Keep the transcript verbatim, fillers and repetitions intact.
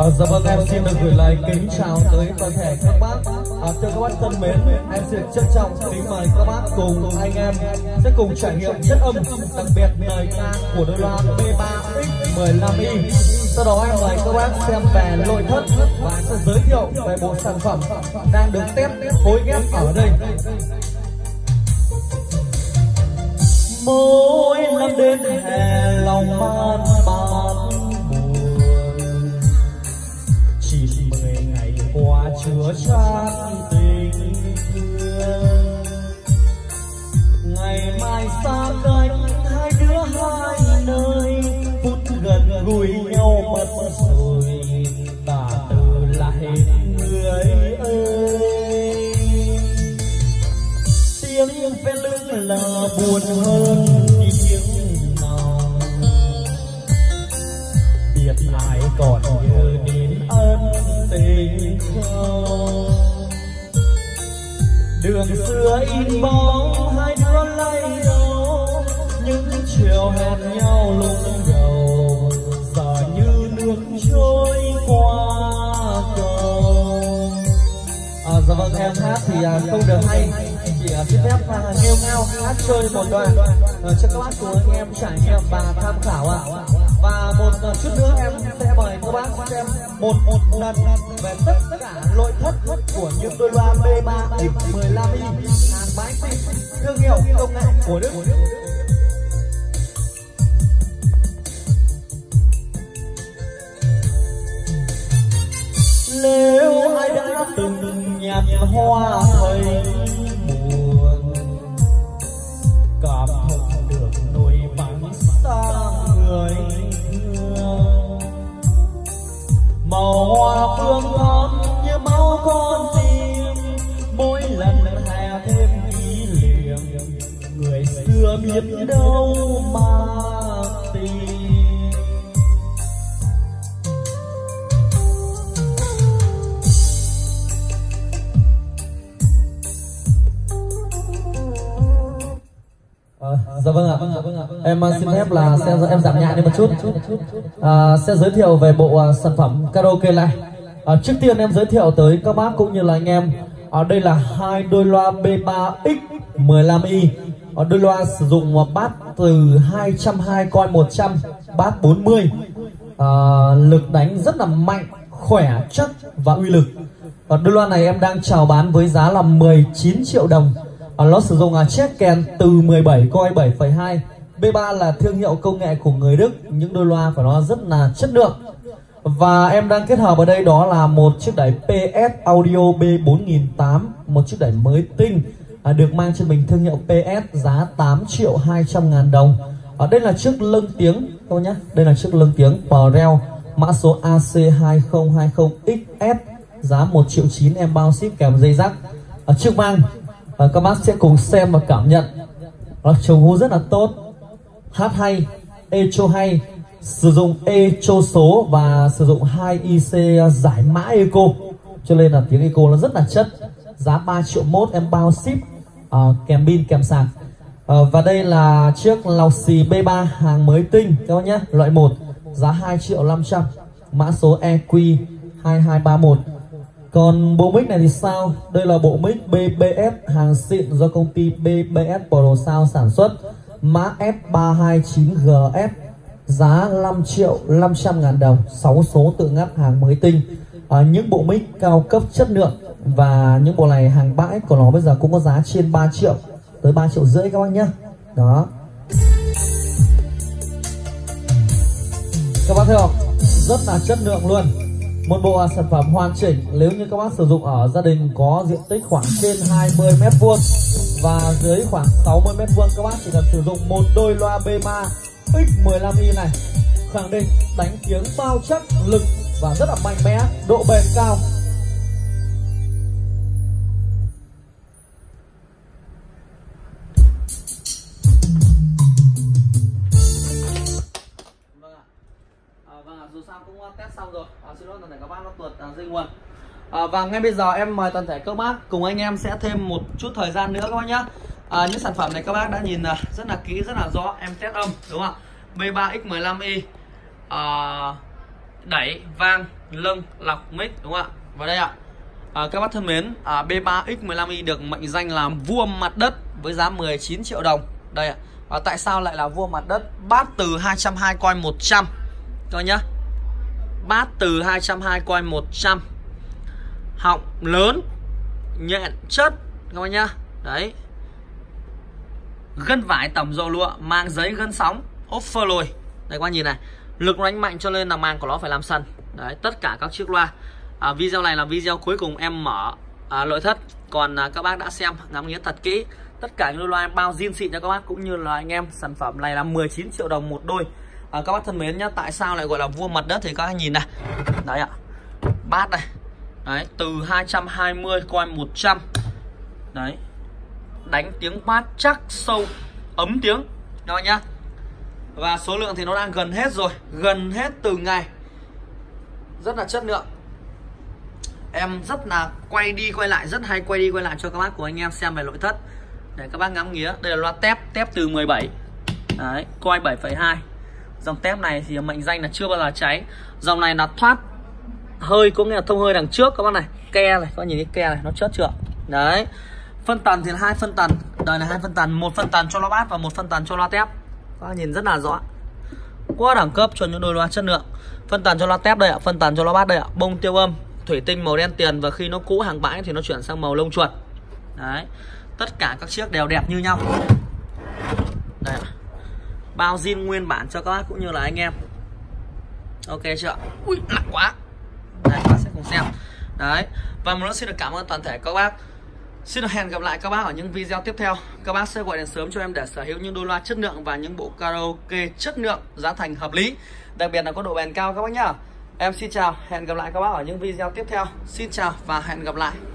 À, dạ vâng, em xin được gửi lời kính chào tới toàn thể các bác. À, thưa các bác thân mến, em xin trân trọng kính mời các bác cùng anh em sẽ cùng trải nghiệm chất âm, đặc biệt lời ca của đôi loa B ba X mười lăm i. Sau đó em mời các bác xem về nội thất và sẽ giới thiệu về bộ sản phẩm đang được test phối ghép ở đây. Mỗi năm đến hè lòng man man qua chứa trang tình thương, ngày mai xa cách hai đứa hai nơi, phút gần gũi nhau mất rồi ta từ lại người ơi. Tiếng về lưng là buồn hơn tiếng nào, biệt lại còn như đến ân tình không. Đường xưa in bóng hai đứa lay nhau, những chiều hẹn nhau lúc đầu giờ như nước trôi qua cầu. À, dạ vâng, em hát thì à, không được hay, chỉ à, xin phép à, nghêu ngao hát chơi một đoạn à, cho các bác cùng anh em trải nghiệm và tham khảo ạ. À. Và một chút nữa em sẽ mời các bác xem một một lần về tất cả nội thất của những đôi loa B ba X mười lăm i hàng bãi xịn, thương hiệu công nghệ của Đức. Nếu ai đã từng nhặt hoa thấy buồn, cảm không được nỗi vắng xa người, màu hoa phương thắm như máu con tim, mỗi lần hè thêm kỷ niệm người xưa biết đâu mà tìm. À, dạ vâng ạ. Vâng ạ, vâng ạ. Em xin phép là sẽ em giảm nhạc đi một chút, à, sẽ giới thiệu về bộ sản phẩm karaoke này. À, trước tiên em giới thiệu tới các bác cũng như là anh em, ở à, đây là hai đôi loa B ba X mười lăm i. À, đôi loa sử dụng một bát từ hai trăm hai mươi con một trăm, bát bốn mươi, à, lực đánh rất là mạnh, khỏe, chắc và uy lực. Và đôi loa này em đang chào bán với giá là mười chín triệu đồng. À, nó sử dụng à, chiếc kèn từ mười bảy coi bảy phẩy hai. B ba là thương hiệu công nghệ của người Đức, những đôi loa phải nói rất là chất lượng. Và em đang kết hợp ở đây đó là một chiếc đẩy pê ét Audio B bốn không không tám, một chiếc đẩy mới tinh, à, được mang trên mình thương hiệu pê ét, giá tám triệu hai trăm ngàn đồng. Ở à, đây là chiếc lưng tiếng thôi nhé, đây là chiếc lưng tiếng Prel, mã số A C hai không hai không X F, giá một triệu chín em bao ship kèm dây rắc. Ở à, chiếc vang à, các bác sẽ cùng xem và cảm nhận. Nó trồng hú rất là tốt, hát hay, echo hay, sử dụng echo số và sử dụng hai i xê giải mã echo, cho nên là tiếng echo nó rất là chất. Giá ba triệu mốt em bao ship, à, kèm pin kèm sạc. À, và đây là chiếc lọc xì B ba hàng mới tinh các bác nhé, loại một, giá hai triệu năm trăm, mã số E Q hai hai ba một. Còn bộ mic này thì sao? Đây là bộ mic bê bê ép hàng xịn do công ty bê bê ép Pro Sound sản xuất, mã F ba hai chín G F, giá năm triệu năm trăm ngàn đồng, sáu số tự ngắt hàng mới tinh. À, những bộ mic cao cấp chất lượng và những bộ này hàng bãi của nó bây giờ cũng có giá trên ba triệu, tới ba triệu rưỡi các bác nhé. Đó, các bác thấy không? Rất là chất lượng luôn. Một bộ sản phẩm hoàn chỉnh nếu như các bác sử dụng ở gia đình có diện tích khoảng trên hai mươi mét vuông và dưới khoảng sáu mươi mét vuông, các bác chỉ cần sử dụng một đôi loa B ba X mười lăm i này, khẳng định đánh tiếng bao chắc, lực và rất là mạnh mẽ, độ bền cao. À, và ngay bây giờ em mời toàn thể các bác cùng anh em sẽ thêm một chút thời gian nữa các bác nhé. À, những sản phẩm này các bác đã nhìn rất là kỹ, rất là rõ, em test âm đúng không ạ? B ba X mười lăm i à, đẩy, vang, lưng, lọc, mic, đúng không ạ? Và đây ạ, à, các bác thân mến, à, B ba X mười lăm i được mệnh danh là vua mặt đất với giá mười chín triệu đồng. Đây ạ, à, tại sao lại là vua mặt đất? Bát từ hai trăm hai mươi coi một trăm thôi nhá. Bát từ hai trăm hai mươi coi một trăm, họng lớn, nhện chất các bác nhá. Đấy, gân vải tẩm dầu lụa, mang giấy gân sóng, ốp phơ lồi. Đây các bác nhìn này, lực đánh mạnh cho nên là màng của nó phải làm sần. Đấy, tất cả các chiếc loa. À, video này là video cuối cùng em mở à, nội thất. Còn à, các bác đã xem ngắm nghĩa thật kỹ tất cả những loa em bao zin xịn cho các bác cũng như là anh em. Sản phẩm này là mười chín triệu đồng một đôi. à, Các bác thân mến nhé, tại sao lại gọi là vua mặt đất thì các bác nhìn này. Đấy ạ, bát này. Đấy, từ hai trăm hai mươi coi một trăm. Đấy, đánh tiếng bát chắc, sâu, ấm tiếng đó nhá. Và số lượng thì nó đang gần hết rồi, gần hết từ ngày. Rất là chất lượng. Em rất là quay đi quay lại, rất hay quay đi quay lại cho các bác của anh em xem về nội thất để các bác ngắm nghía. Đây là loa tép, tép từ mười bảy. Đấy, coi bảy phẩy hai. Dòng tép này thì mệnh danh là chưa bao giờ cháy. Dòng này là thoát hơi, có nghĩa là thông hơi đằng trước các bác này. Ke này, các bác nhìn cái ke này, nó chất chưa? Đấy. Phân tần thì là hai phân tần. Đời là hai phân tần, một phân tần cho loa bass và một phân tần cho loa tép. Các bác nhìn rất là rõ. Quá đẳng cấp cho những đôi loa chất lượng. Phân tần cho loa tép đây ạ, phân tần cho loa bass đây ạ. Bông tiêu âm thủy tinh màu đen tiền, và khi nó cũ hàng bãi thì nó chuyển sang màu lông chuột. Đấy, tất cả các chiếc đều đẹp như nhau. Đây, bao zin nguyên bản cho các bác cũng như là anh em. Ok chưa? Ui, nặng quá. Đây, các bác sẽ cùng xem. Đấy, và một lần nữa xin được cảm ơn toàn thể các bác. Xin được hẹn gặp lại các bác ở những video tiếp theo. Các bác sẽ gọi điện sớm cho em để sở hữu những đôi loa chất lượng và những bộ karaoke chất lượng, giá thành hợp lý, đặc biệt là có độ bền cao các bác nhá. Em xin chào, hẹn gặp lại các bác ở những video tiếp theo. Xin chào và hẹn gặp lại.